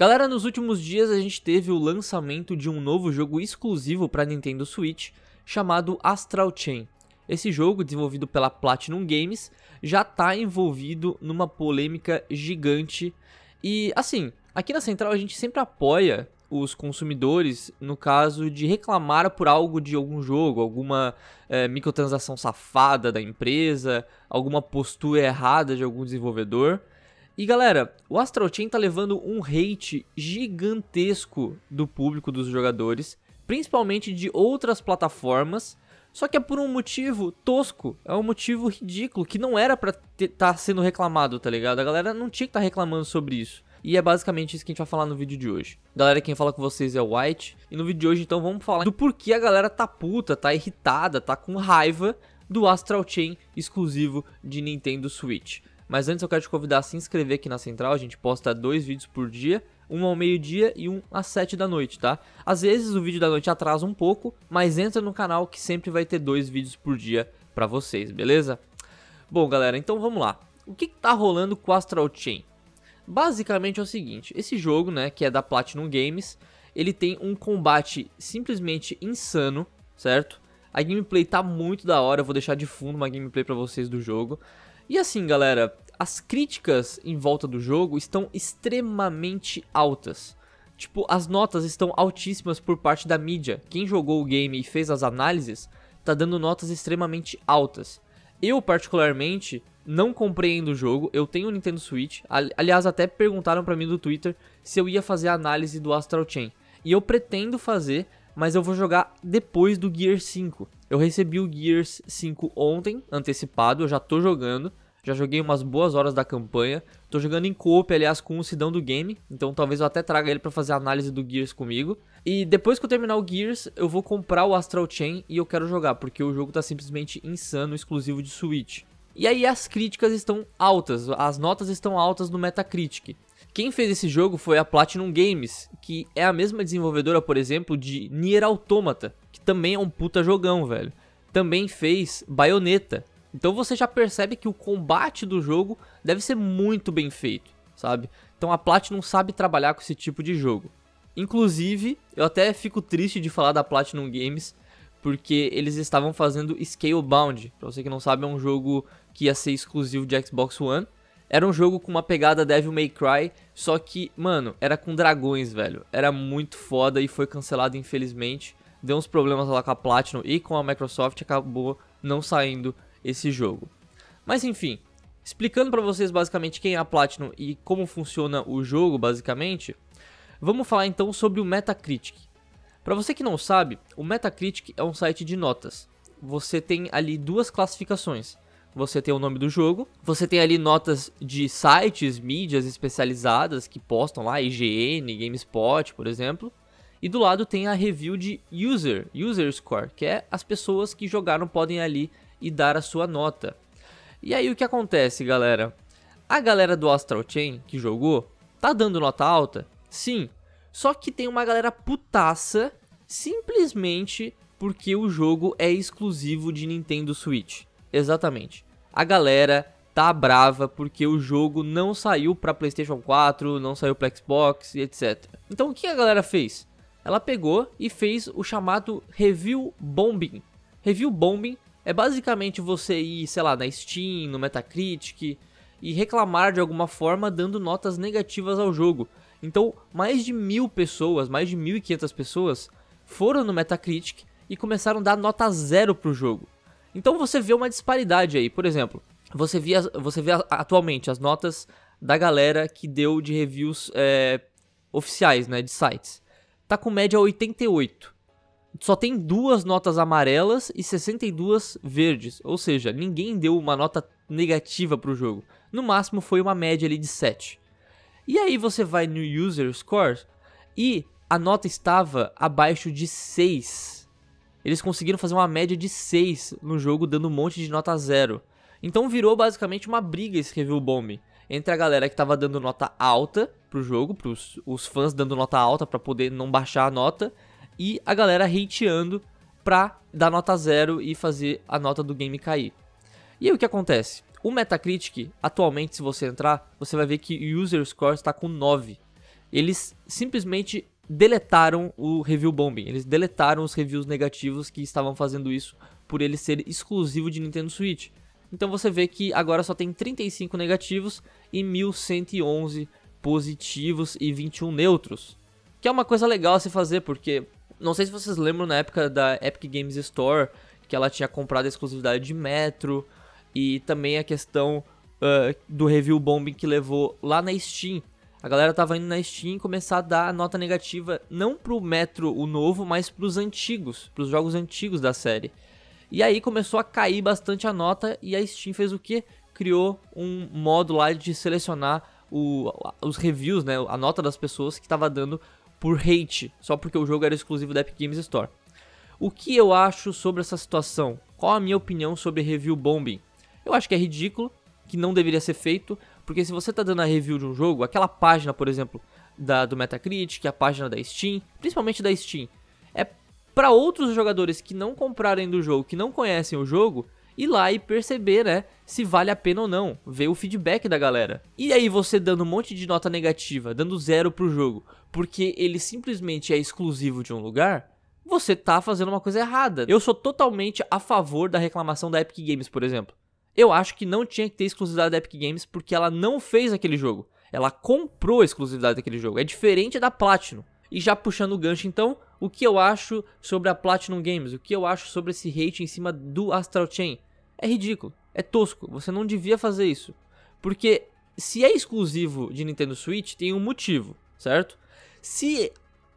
Galera, nos últimos dias a gente teve o lançamento de um novo jogo exclusivo para Nintendo Switch, chamado Astral Chain. Esse jogo, desenvolvido pela Platinum Games, já está envolvido numa polêmica gigante. E assim, aqui na Central a gente sempre apoia os consumidores no caso de reclamar por algo de algum jogo, alguma microtransação safada da empresa, alguma postura errada de algum desenvolvedor. E galera, o Astral Chain tá levando um hate gigantesco do público, dos jogadores, principalmente de outras plataformas, só que é por um motivo tosco, é um motivo ridículo, que não era pra tá sendo reclamado, tá ligado? A galera não tinha que tá reclamando sobre isso. E é basicamente isso que a gente vai falar no vídeo de hoje. Galera, quem fala com vocês é o White. E no vídeo de hoje, então, vamos falar do porquê a galera tá puta, tá irritada, tá com raiva do Astral Chain exclusivo de Nintendo Switch. Mas antes eu quero te convidar a se inscrever aqui na Central. A gente posta 2 vídeos por dia, um ao meio-dia e um às 7 da noite, tá? Às vezes o vídeo da noite atrasa um pouco, mas entra no canal que sempre vai ter 2 vídeos por dia pra vocês, beleza? Bom, galera, então vamos lá. O que tá rolando com o Astral Chain? Basicamente é o seguinte, esse jogo, né, que é da Platinum Games, ele tem um combate simplesmente insano, certo? A gameplay tá muito da hora, eu vou deixar de fundo uma gameplay pra vocês do jogo. E assim, galera, as críticas em volta do jogo estão extremamente altas. Tipo, as notas estão altíssimas por parte da mídia. Quem jogou o game e fez as análises, tá dando notas extremamente altas. Eu, particularmente, não compreendo o jogo, eu tenho o Nintendo Switch, aliás, até perguntaram pra mim no Twitter se eu ia fazer a análise do Astral Chain. E eu pretendo fazer, mas eu vou jogar depois do Gears 5. Eu recebi o Gears 5 ontem, antecipado, eu já tô jogando, já joguei umas boas horas da campanha, tô jogando em co-op, aliás, com o Sidão do Game, então talvez eu até traga ele pra fazer a análise do Gears comigo. E depois que eu terminar o Gears, eu vou comprar o Astral Chain e eu quero jogar, porque o jogo tá simplesmente insano, exclusivo de Switch. E aí as críticas estão altas, as notas estão altas no Metacritic. Quem fez esse jogo foi a Platinum Games, que é a mesma desenvolvedora, por exemplo, de Nier Automata, que também é um puta jogão, velho. Também fez Bayonetta. Então você já percebe que o combate do jogo deve ser muito bem feito, sabe? Então a Platinum sabe trabalhar com esse tipo de jogo. Inclusive, eu até fico triste de falar da Platinum Games, porque eles estavam fazendo Scalebound. Pra você que não sabe, é um jogo que ia ser exclusivo de Xbox One. Era um jogo com uma pegada Devil May Cry, só que, mano, era com dragões, velho. Era muito foda e foi cancelado, infelizmente. Deu uns problemas lá com a Platinum e com a Microsoft, acabou não saindo esse jogo. Mas enfim, explicando pra vocês basicamente quem é a Platinum e como funciona o jogo, basicamente, vamos falar então sobre o Metacritic. Pra você que não sabe, o Metacritic é um site de notas. Você tem ali 2 classificações. Você tem o nome do jogo, você tem ali notas de sites, mídias especializadas que postam lá, IGN, GameSpot, por exemplo. E do lado tem a review de user score, que é as pessoas que jogaram podem ali e dar a sua nota. E aí o que acontece, galera? A galera do Astral Chain, que jogou, tá dando nota alta? Sim. Só que tem uma galera putaça simplesmente porque o jogo é exclusivo de Nintendo Switch. Exatamente. A galera tá brava porque o jogo não saiu pra PlayStation 4, não saiu pra Xbox e etc. Então o que a galera fez? Ela pegou e fez o chamado Review Bombing. Review Bombing é basicamente você ir, sei lá, na Steam, no Metacritic e reclamar de alguma forma dando notas negativas ao jogo. Então, mais de 1000 pessoas, mais de 1500 pessoas foram no Metacritic e começaram a dar nota 0 pro jogo. Então você vê uma disparidade aí, por exemplo, você vê atualmente as notas da galera que deu de reviews oficiais, né, de sites. Tá com média 88. Só tem 2 notas amarelas e 62 verdes, ou seja, ninguém deu uma nota negativa pro jogo. No máximo foi uma média ali de 7. E aí você vai no User Scores e a nota estava abaixo de 6. Eles conseguiram fazer uma média de 6 no jogo, dando um monte de nota 0. Então virou basicamente uma briga esse Review Bomb entre a galera que estava dando nota alta pro jogo, os fãs dando nota alta para poder não baixar a nota, e a galera hateando pra dar nota 0 e fazer a nota do game cair. E aí o que acontece? O Metacritic, atualmente, se você entrar, você vai ver que o User Score está com 9. eles simplesmente deletaram o review bombing, eles deletaram os reviews negativos que estavam fazendo isso por ele ser exclusivo de Nintendo Switch. Então você vê que agora só tem 35 negativos e 1111 positivos e 21 neutros. Que é uma coisa legal a se fazer, porque não sei se vocês lembram na época da Epic Games Store, que ela tinha comprado a exclusividade de Metro, e também a questão do review bombing que levou lá na Steam. A galera tava indo na Steam começar a dar nota negativa não pro Metro, o novo, mas pros antigos, pros jogos antigos da série. E aí começou a cair bastante a nota e a Steam fez o quê? Criou um modo lá de selecionar os reviews, né, a nota das pessoas que estava dando por hate, só porque o jogo era exclusivo da Epic Games Store. O que eu acho sobre essa situação? Qual a minha opinião sobre review bombing? Eu acho que é ridículo, que não deveria ser feito, porque se você está dando a review de um jogo, aquela página, por exemplo, do Metacritic, a página da Steam, principalmente da Steam, é para outros jogadores que não comprarem do jogo, que não conhecem o jogo, ir lá e perceber, né, se vale a pena ou não, ver o feedback da galera. E aí você dando um monte de nota negativa, dando zero pro jogo, porque ele simplesmente é exclusivo de um lugar, você tá fazendo uma coisa errada. Eu sou totalmente a favor da reclamação da Epic Games, por exemplo. Eu acho que não tinha que ter exclusividade da Epic Games porque ela não fez aquele jogo. Ela comprou a exclusividade daquele jogo, é diferente da Platinum. E já puxando o gancho então, o que eu acho sobre a Platinum Games, o que eu acho sobre esse hate em cima do Astral Chain? É ridículo, é tosco, você não devia fazer isso. Porque se é exclusivo de Nintendo Switch, tem um motivo, certo? Se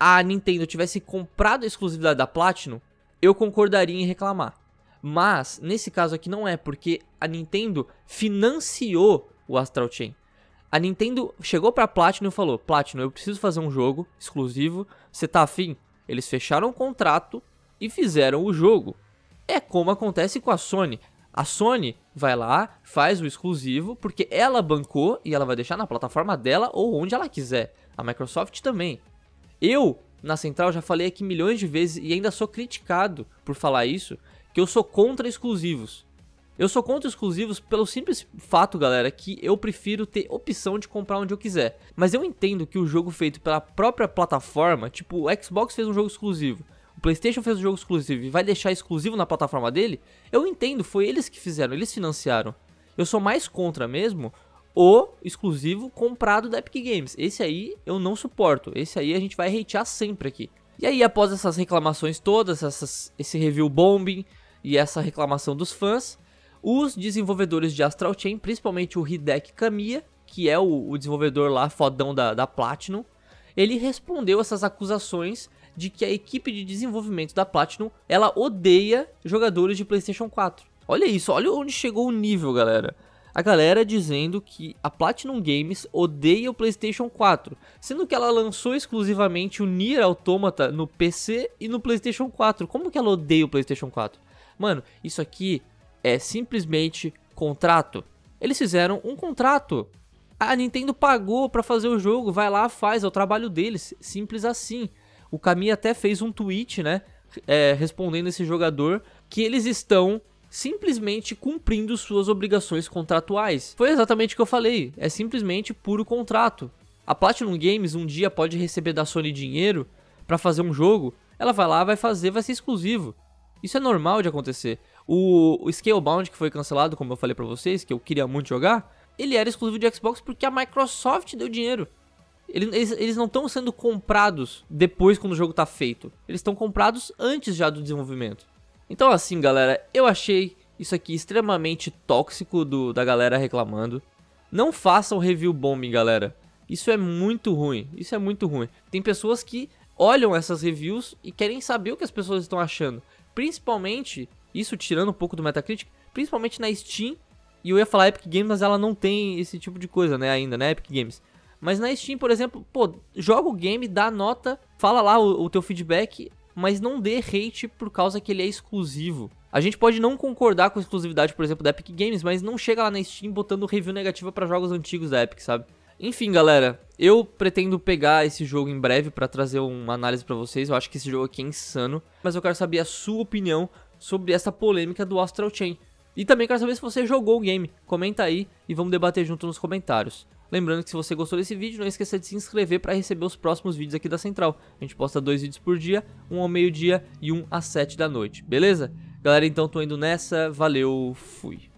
a Nintendo tivesse comprado a exclusividade da Platinum, eu concordaria em reclamar. Mas, nesse caso aqui não é, porque a Nintendo financiou o Astral Chain. A Nintendo chegou pra Platinum e falou: Platinum, eu preciso fazer um jogo exclusivo, você tá afim? Eles fecharam o contrato e fizeram o jogo. É como acontece com a Sony. A Sony vai lá, faz o exclusivo, porque ela bancou e ela vai deixar na plataforma dela ou onde ela quiser. A Microsoft também. Eu, na Central, já falei aqui milhões de vezes e ainda sou criticado por falar isso, que eu sou contra exclusivos. Eu sou contra exclusivos pelo simples fato, galera, que eu prefiro ter opção de comprar onde eu quiser. Mas eu entendo que o jogo feito pela própria plataforma, tipo, o Xbox fez um jogo exclusivo, o PlayStation fez um jogo exclusivo e vai deixar exclusivo na plataforma dele, eu entendo, foi eles que fizeram, eles financiaram. Eu sou mais contra mesmo o exclusivo comprado da Epic Games. Esse aí eu não suporto, esse aí a gente vai hatear sempre aqui. E aí, após essas reclamações todas, esse review bombing e essa reclamação dos fãs, os desenvolvedores de Astral Chain, principalmente o Hideki Kamiya, que é o desenvolvedor lá fodão da Platinum, ele respondeu essas acusações de que a equipe de desenvolvimento da Platinum, ela odeia jogadores de PlayStation 4. Olha isso, olha onde chegou o nível, galera. A galera dizendo que a Platinum Games odeia o PlayStation 4, sendo que ela lançou exclusivamente o Nier Automata no PC e no PlayStation 4. Como que ela odeia o PlayStation 4? Mano, isso aqui é simplesmente contrato. Eles fizeram um contrato. A Nintendo pagou pra fazer o jogo, vai lá, faz, é o trabalho deles. Simples assim. O Kamiya até fez um tweet, né, respondendo esse jogador, que eles estão simplesmente cumprindo suas obrigações contratuais. Foi exatamente o que eu falei, é simplesmente puro contrato. A Platinum Games um dia pode receber da Sony dinheiro pra fazer um jogo, ela vai lá, vai fazer, vai ser exclusivo. Isso é normal de acontecer. O Scalebound, que foi cancelado, como eu falei pra vocês, que eu queria muito jogar, ele era exclusivo de Xbox porque a Microsoft deu dinheiro. Eles não estão sendo comprados depois quando o jogo tá feito. Eles estão comprados antes já do desenvolvimento. Então assim, galera, eu achei isso aqui extremamente tóxico da galera reclamando. Não façam review bombing, galera. Isso é muito ruim, isso é muito ruim. Tem pessoas que olham essas reviews e querem saber o que as pessoas estão achando. Principalmente, isso tirando um pouco do Metacritic, principalmente na Steam. E eu ia falar Epic Games, mas ela não tem esse tipo de coisa, né, ainda, né, Epic Games. Mas na Steam, por exemplo, pô, joga o game, dá nota, fala lá o teu feedback, mas não dê hate por causa que ele é exclusivo. A gente pode não concordar com a exclusividade, por exemplo, da Epic Games, mas não chega lá na Steam botando review negativa pra jogos antigos da Epic, sabe? Enfim, galera, eu pretendo pegar esse jogo em breve pra trazer uma análise pra vocês. Eu acho que esse jogo aqui é insano, mas eu quero saber a sua opinião sobre essa polêmica do Astral Chain. E também quero saber se você jogou o game. Comenta aí e vamos debater junto nos comentários. Lembrando que se você gostou desse vídeo, não esqueça de se inscrever para receber os próximos vídeos aqui da Central. A gente posta 2 vídeos por dia, um ao meio-dia e um às 7 da noite, beleza? Galera, então tô indo nessa, valeu, fui!